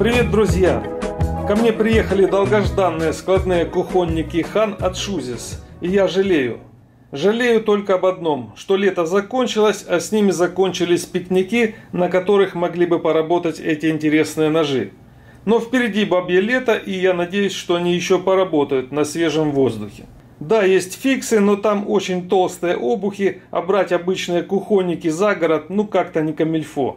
Привет, друзья! Ко мне приехали долгожданные складные кухонники Хан от SHOOZIZ, и я жалею. Жалею только об одном, что лето закончилось, а с ними закончились пикники, на которых могли бы поработать эти интересные ножи. Но впереди бабье лето, и я надеюсь, что они еще поработают на свежем воздухе. Да, есть фиксы, но там очень толстые обухи, а брать обычные кухонники за город ну как-то не камильфо.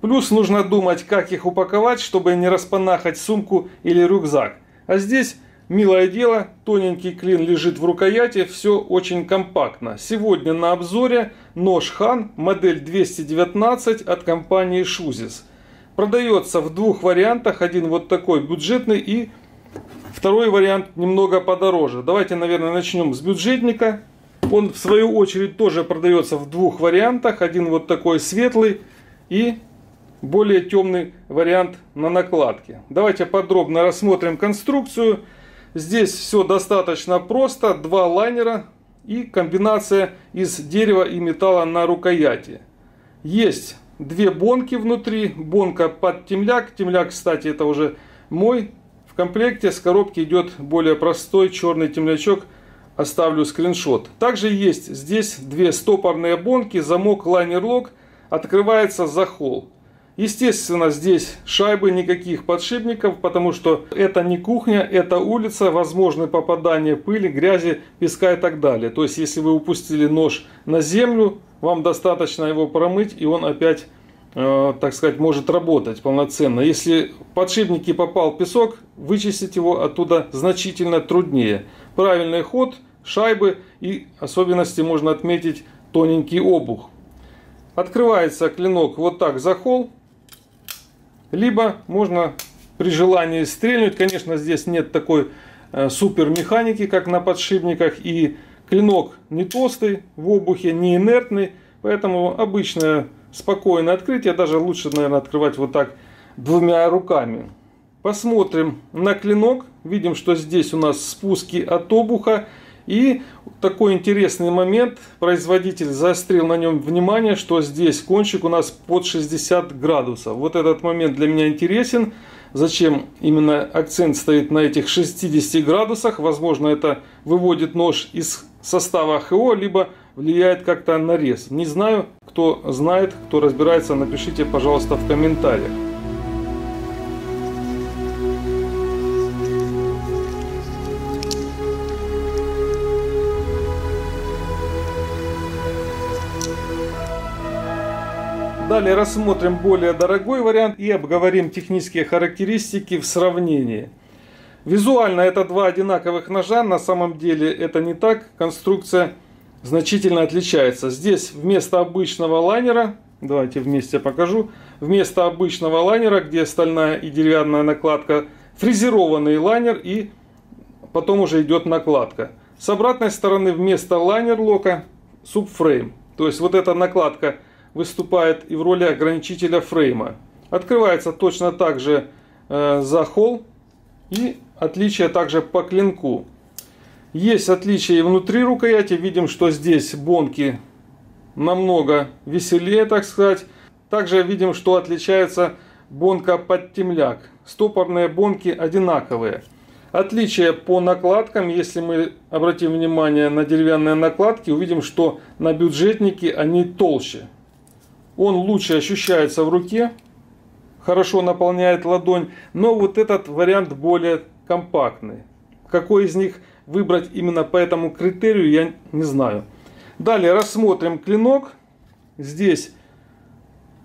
Плюс нужно думать, как их упаковать, чтобы не распанахать сумку или рюкзак. А здесь, милое дело, тоненький клин лежит в рукояти, все очень компактно. Сегодня на обзоре нож Хан, модель 219 от компании SHOOZIZ. Продается в двух вариантах, один вот такой бюджетный и второй вариант немного подороже. Давайте, наверное, начнем с бюджетника. Он, в свою очередь, тоже продается в двух вариантах, один вот такой светлый и более темный вариант на накладке. Давайте подробно рассмотрим конструкцию. Здесь все достаточно просто. Два лайнера и комбинация из дерева и металла на рукояти. Есть две бонки внутри. Бонка под темляк. Темляк, кстати, это уже мой. В комплекте с коробки идет более простой черный темлячок. Оставлю скриншот. Также есть здесь две стопорные бонки. Замок лайнер-лок. Открывается захол. Естественно, здесь шайбы, никаких подшипников, потому что это не кухня, это улица, возможны попадания пыли, грязи, песка и так далее. То есть, если вы упустили нож на землю, вам достаточно его промыть, и он опять, так сказать, может работать полноценно. Если в подшипники попал песок, вычистить его оттуда значительно труднее. Правильный ход, шайбы и особенности можно отметить тоненький обух. Открывается клинок вот так, захол. Либо можно при желании стрельнуть. Конечно, здесь нет такой супер механики, как на подшипниках. И клинок не толстый, в обухе не инертный. Поэтому обычное спокойное открытие. Даже лучше, наверное, открывать вот так двумя руками. Посмотрим на клинок. Видим, что здесь у нас спуски от обуха. И такой интересный момент. Производитель заострил на нем внимание, что здесь кончик у нас под 60 градусов. Вот этот момент для меня интересен. Зачем именно акцент стоит на этих 60 градусах? Возможно, это выводит нож из состава ХО, либо влияет как-то на рез. Не знаю, кто знает, кто разбирается, напишите, пожалуйста, в комментариях. Далее рассмотрим более дорогой вариант и обговорим технические характеристики в сравнении. Визуально это два одинаковых ножа, на самом деле это не так, конструкция значительно отличается. Здесь вместо обычного лайнера, давайте вместе покажу, вместо обычного лайнера, где стальная и деревянная накладка, фрезерованный лайнер и потом уже идет накладка. С обратной стороны вместо лайнер-лока субфрейм, то есть вот эта накладка выступает и в роли ограничителя фрейма. Открывается точно так же захол и отличие также по клинку. Есть отличие и внутри рукояти. Видим, что здесь бонки намного веселее, так сказать. Также видим, что отличается бонка под темляк. Стопорные бонки одинаковые. Отличие по накладкам, если мы обратим внимание на деревянные накладки, увидим, что на бюджетнике они толще. Он лучше ощущается в руке, хорошо наполняет ладонь, но вот этот вариант более компактный. Какой из них выбрать именно по этому критерию, я не знаю. Далее рассмотрим клинок. Здесь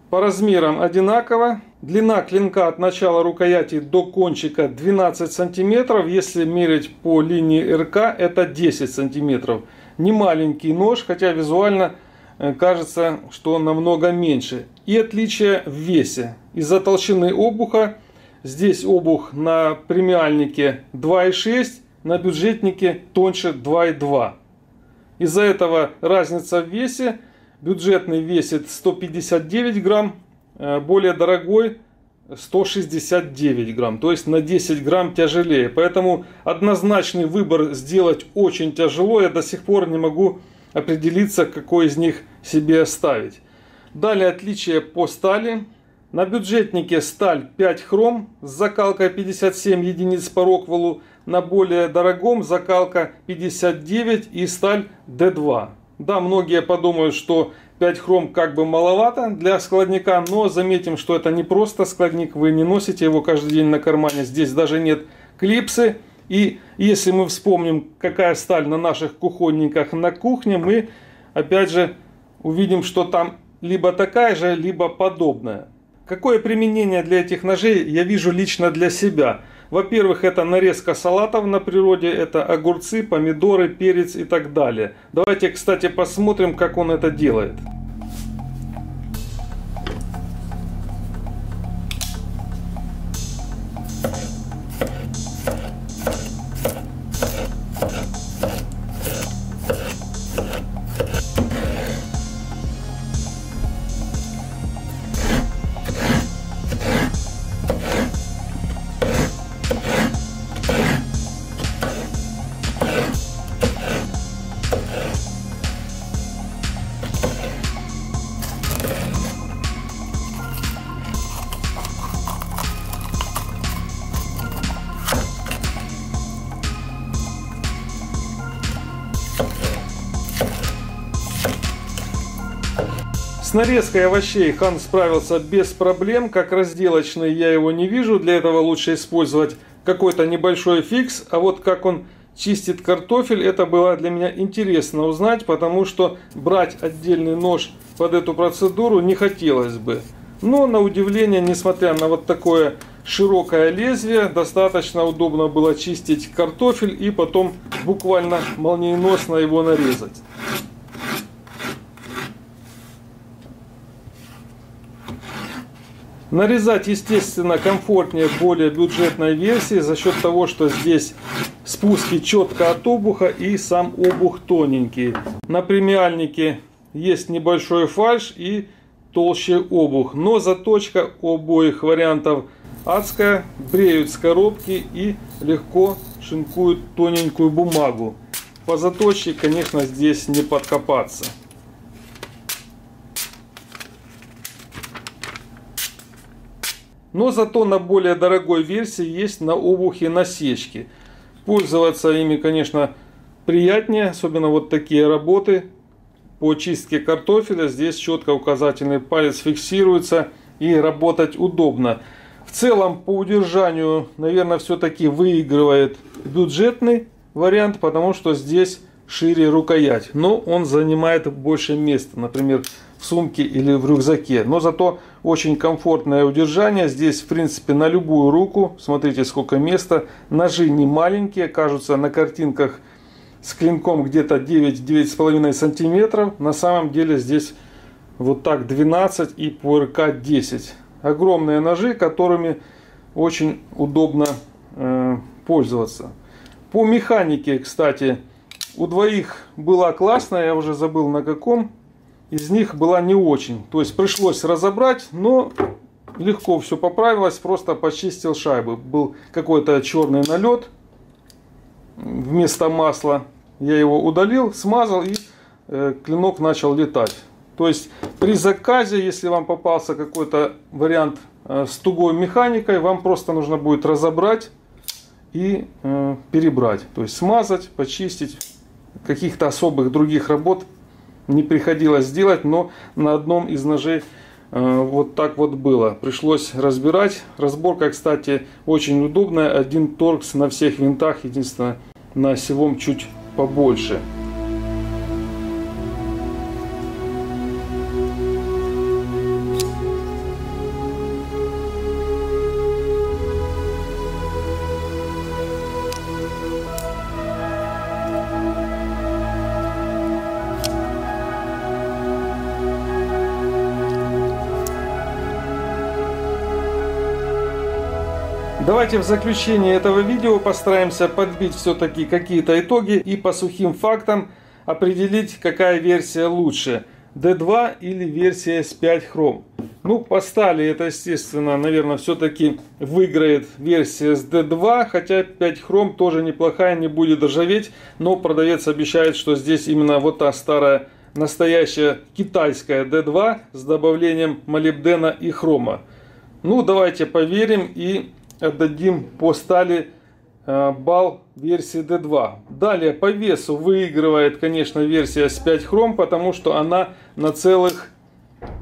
по размерам одинаково. Длина клинка от начала рукояти до кончика 12 сантиметров. Если мерить по линии РК, это 10 сантиметров. Не маленький нож, хотя визуально кажется, что он намного меньше. И отличие в весе. Из-за толщины обуха, здесь обух на премиальнике 2,6, на бюджетнике тоньше 2,2. Из-за этого разница в весе. Бюджетный весит 159 грамм, более дорогой 169 грамм, то есть на 10 грамм тяжелее. Поэтому однозначный выбор сделать очень тяжело. Я до сих пор не могу определиться, какой из них себе оставить. Далее отличие по стали. На бюджетнике сталь 5 хром с закалкой 57 единиц по роквеллу. На более дорогом закалка 59 и сталь D2. Да, многие подумают, что 5 хром как бы маловато для складника, но заметим, что это не просто складник, вы не носите его каждый день на кармане, здесь даже нет клипсы. И если мы вспомним, какая сталь на наших кухонниках на кухне, мы опять же увидим, что там либо такая же, либо подобная. Какое применение для этих ножей я вижу лично для себя? Во-первых, это нарезка салатов на природе, это огурцы, помидоры, перец и так далее. Давайте, кстати, посмотрим, как он это делает. С нарезкой овощей Хан справился без проблем, как разделочный я его не вижу, для этого лучше использовать какой-то небольшой фикс, а вот как он чистит картофель, это было для меня интересно узнать, потому что брать отдельный нож под эту процедуру не хотелось бы. Но на удивление, несмотря на вот такое широкое лезвие, достаточно удобно было чистить картофель и потом буквально молниеносно его нарезать. Нарезать, естественно, комфортнее в более бюджетной версии за счет того, что здесь спуски четко от обуха и сам обух тоненький. На премиальнике есть небольшой фальш и толще обух, но заточка обоих вариантов адская, бреют с коробки и легко шинкуют тоненькую бумагу. По заточке, конечно, здесь не подкопаться. Но зато на более дорогой версии есть на обухе насечки. Пользоваться ими, конечно, приятнее, особенно вот такие работы по чистке картофеля. Здесь четко указательный палец фиксируется и работать удобно. В целом по удержанию, наверное, все-таки выигрывает бюджетный вариант, потому что здесь шире рукоять. Но он занимает больше места, например, в сумке или в рюкзаке. Но зато очень комфортное удержание. Здесь, в принципе, на любую руку. Смотрите, сколько места. Ножи не маленькие. Кажутся на картинках с клинком где-то 9-9,5 сантиметров. На самом деле здесь вот так 12 и по РК 10. Огромные ножи, которыми очень удобно пользоваться. По механике, кстати, у двоих была классная, я уже забыл на каком. Из них была не очень. То есть пришлось разобрать, но легко все поправилось. Просто почистил шайбы. Был какой-то черный налет вместо масла. Я его удалил, смазал и клинок начал летать. То есть при заказе, если вам попался какой-то вариант с тугой механикой, вам просто нужно будет разобрать и перебрать. То есть смазать, почистить. Каких-то особых других работ не приходилось делать, но на одном из ножей вот так вот было. Пришлось разбирать. Разборка, кстати, очень удобная. Один торкс на всех винтах, единственное, на осевом чуть побольше. Давайте в заключение этого видео постараемся подбить все-таки какие-то итоги и по сухим фактам определить, какая версия лучше, D2 или версия с 5 хром. Ну, по стали это, естественно, наверное, все-таки выиграет версия с D2, хотя 5 хром тоже неплохая, не будет ржаветь, но продавец обещает, что здесь именно вот та старая, настоящая китайская D2 с добавлением молибдена и хрома. Ну, давайте поверим и отдадим по стали балл версии D2. Далее по весу выигрывает, конечно, версия с 5 хром, потому что она на целых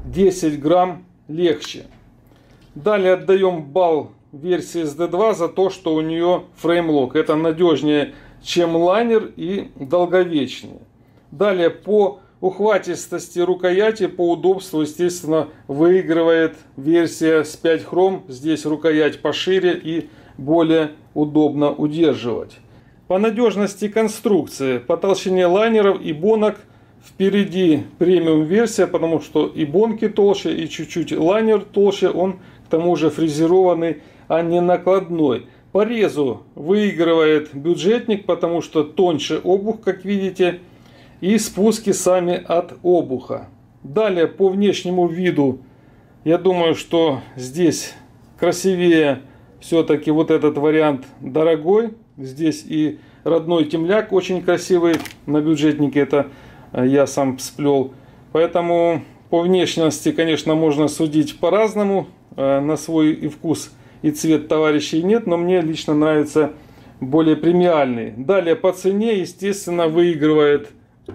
10 грамм легче. Далее отдаем балл версии с D2 за то, что у нее фрейм-лок. Это надежнее, чем лайнер, и долговечнее. Далее по ухватистости рукояти, по удобству, естественно, выигрывает версия с 5 хром. Здесь рукоять пошире и более удобно удерживать. По надежности конструкции, по толщине лайнеров и бонок впереди премиум версия, потому что и бонки толще, и чуть-чуть лайнер толще. Он к тому же фрезерованный, а не накладной. По резу выигрывает бюджетник, потому что тоньше обух, как видите, и спуски сами от обуха. Далее по внешнему виду, я думаю, что здесь красивее все-таки вот этот вариант дорогой. Здесь и родной темляк очень красивый, на бюджетнике это я сам сплел. Поэтому по внешности, конечно, можно судить по-разному. На свой и вкус, и цвет товарищей нет, но мне лично нравится более премиальный. Далее по цене, естественно, выигрывает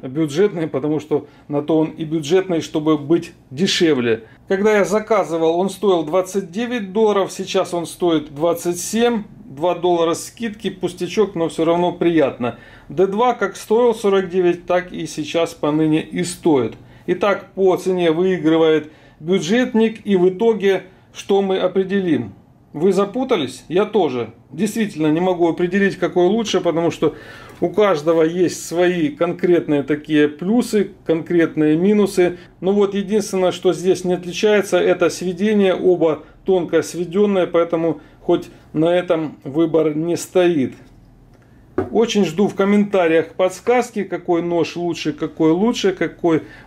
бюджетный, потому что на то он и бюджетный, чтобы быть дешевле. Когда я заказывал, он стоил 29 долларов, сейчас он стоит 27, 2 доллара скидки, пустячок, но все равно приятно. D2 как стоил 49, так и сейчас поныне и стоит. Итак, по цене выигрывает бюджетник, и в итоге что мы определим? Вы запутались? Я тоже. Действительно не могу определить, какой лучше, потому что у каждого есть свои конкретные такие плюсы, конкретные минусы. Но вот единственное, что здесь не отличается, это сведение. Оба тонко сведенные, поэтому хоть на этом выбор не стоит. Очень жду в комментариях подсказки, какой нож лучше, какой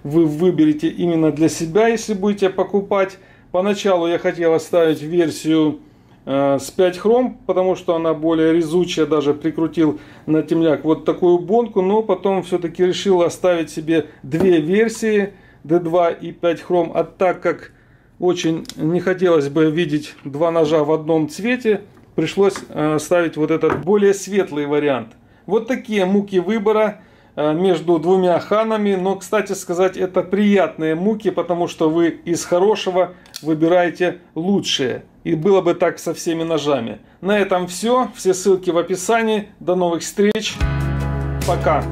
вы выберете именно для себя, если будете покупать. Поначалу я хотел оставить версию с 5 хром, потому что она более резучая, даже прикрутил на темляк вот такую бонку, но потом все-таки решил оставить себе две версии, D2 и 5 хром, а так как очень не хотелось бы видеть два ножа в одном цвете, пришлось ставить вот этот более светлый вариант. Вот такие муки выбора между двумя ханами, но, кстати сказать, это приятные муки, потому что вы из хорошего выбираете лучшее. И было бы так со всеми ножами. На этом все. Все ссылки в описании. До новых встреч. Пока.